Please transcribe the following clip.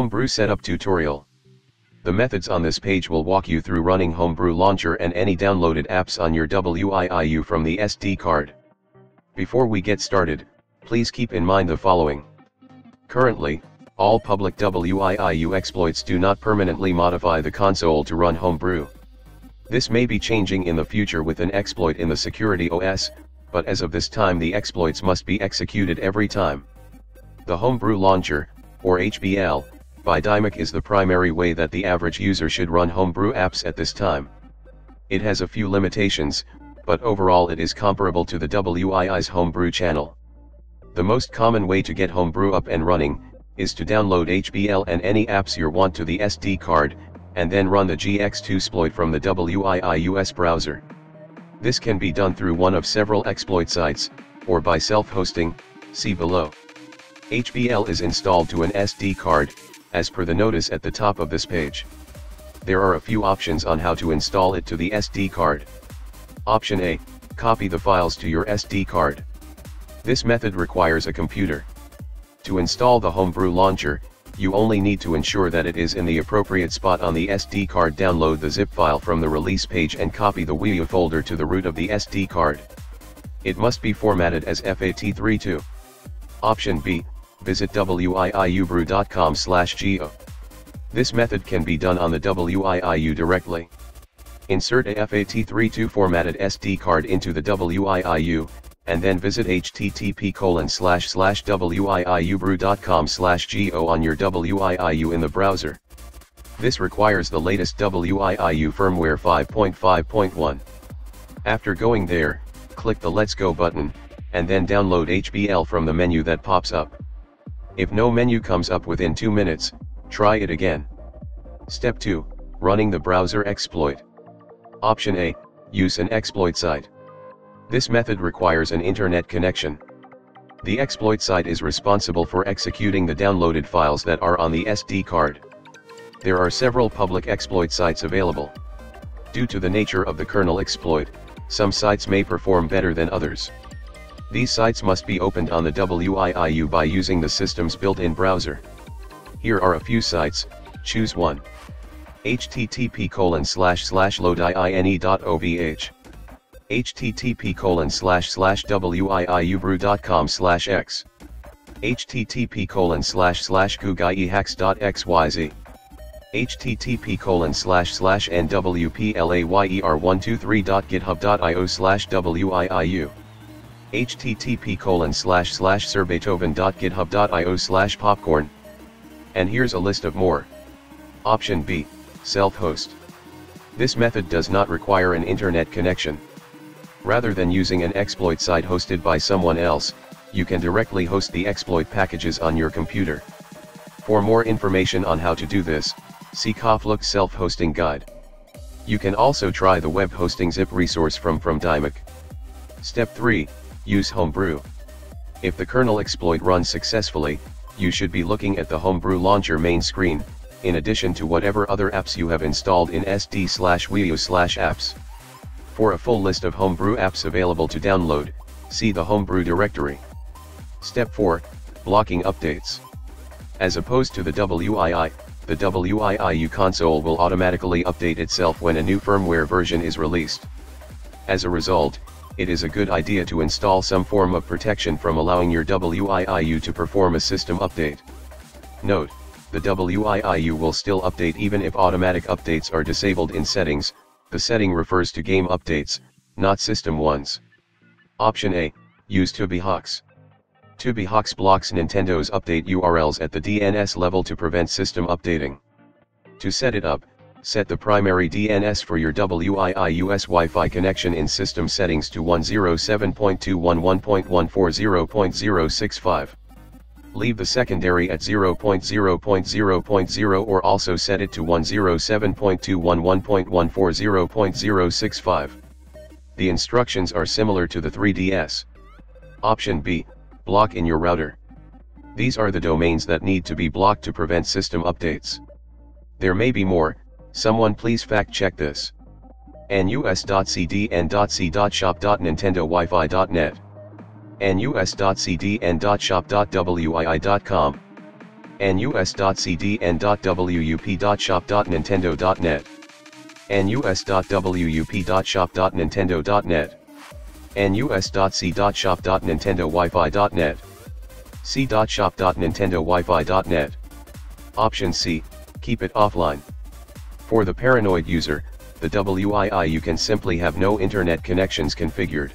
Homebrew Setup Tutorial. The methods on this page will walk you through running Homebrew Launcher and any downloaded apps on your WiiU from the SD card. Before we get started, please keep in mind the following. Currently, all public WiiU exploits do not permanently modify the console to run Homebrew. This may be changing in the future with an exploit in the security OS, but as of this time the exploits must be executed every time. The Homebrew Launcher, or HBL, by Dymic is the primary way that the average user should run homebrew apps at this time. It has a few limitations, but overall it is comparable to the WII's homebrew channel. The most common way to get homebrew up and running, is to download HBL and any apps you want to the SD card, and then run the GX2 exploit from the WIIU's browser. This can be done through one of several exploit sites, or by self-hosting, see below. HBL is installed to an SD card, as per the notice at the top of this page. There are a few options on how to install it to the SD card. Option A, copy the files to your SD card. This method requires a computer. To install the Homebrew Launcher, you only need to ensure that it is in the appropriate spot on the SD card. Download the zip file from the release page and copy the Wii U folder to the root of the SD card. It must be formatted as FAT32. Option B, visit WiiUbrew.com/geo. This method can be done on the WIIU directly. Insert a FAT32 formatted SD card into the WIIU, and then visit http://wiiubrew.com/geo on your WIIU in the browser. This requires the latest WIIU firmware 5.5.1. After going there, click the Let's Go button, and then download HBL from the menu that pops up. If no menu comes up within 2 minutes, try it again. Step 2, running the browser exploit. Option A, use an exploit site. This method requires an internet connection. The exploit site is responsible for executing the downloaded files that are on the SD card. There are several public exploit sites available. Due to the nature of the kernel exploit, some sites may perform better than others. These sites must be opened on the WIIU by using the system's built-in browser. Here are a few sites, choose one. http://loadiine.ovh. http://wiiubrew.com/x. http://googiehacks.xyz. http://nwplayer123.github.io/wiiu. http://serbeitoven.github.io/popcorn. And here's a list of more. Option B, self-host. This method does not require an internet connection. Rather than using an exploit site hosted by someone else, you can directly host the exploit packages on your computer. For more information on how to do this, see Kofluk's self-hosting guide. You can also try the web hosting zip resource from Dymic. Step 3, use Homebrew. If the kernel exploit runs successfully, you should be looking at the Homebrew Launcher main screen, in addition to whatever other apps you have installed in sd/wiiu/apps. For a full list of Homebrew apps available to download, see the Homebrew directory. Step 4, blocking updates. As opposed to the WII, the WIIU console will automatically update itself when a new firmware version is released. As a result, it is a good idea to install some form of protection from allowing your WIIU to perform a system update. Note, the WIIU will still update even if automatic updates are disabled in settings. The setting refers to game updates, not system ones. Option A, use TubiHawks. TubiHawks blocks Nintendo's update URLs at the DNS level to prevent system updating. To set it up, set the primary DNS for your WIIU's Wi-Fi connection in system settings to 107.211.140.0.065. Leave the secondary at 0.0.0.0 or also set it to 107.211.140.0.065. The instructions are similar to the 3DS. Option B, block in your router. These are the domains that need to be blocked to prevent system updates. There may be more. Someone please fact check this. nus.cdn.c.shop.nintendowifi.net. nus.cdn.shop.wii.com. nus.cd and .wup.shop.nintendo.net, nus.wup.shop.nintendo.net, nus.c.shop.nintendo-wifi.net, c.shop.nintendo-wifi.net. Option C, keep it offline. For the paranoid user, the WII you can simply have no internet connections configured.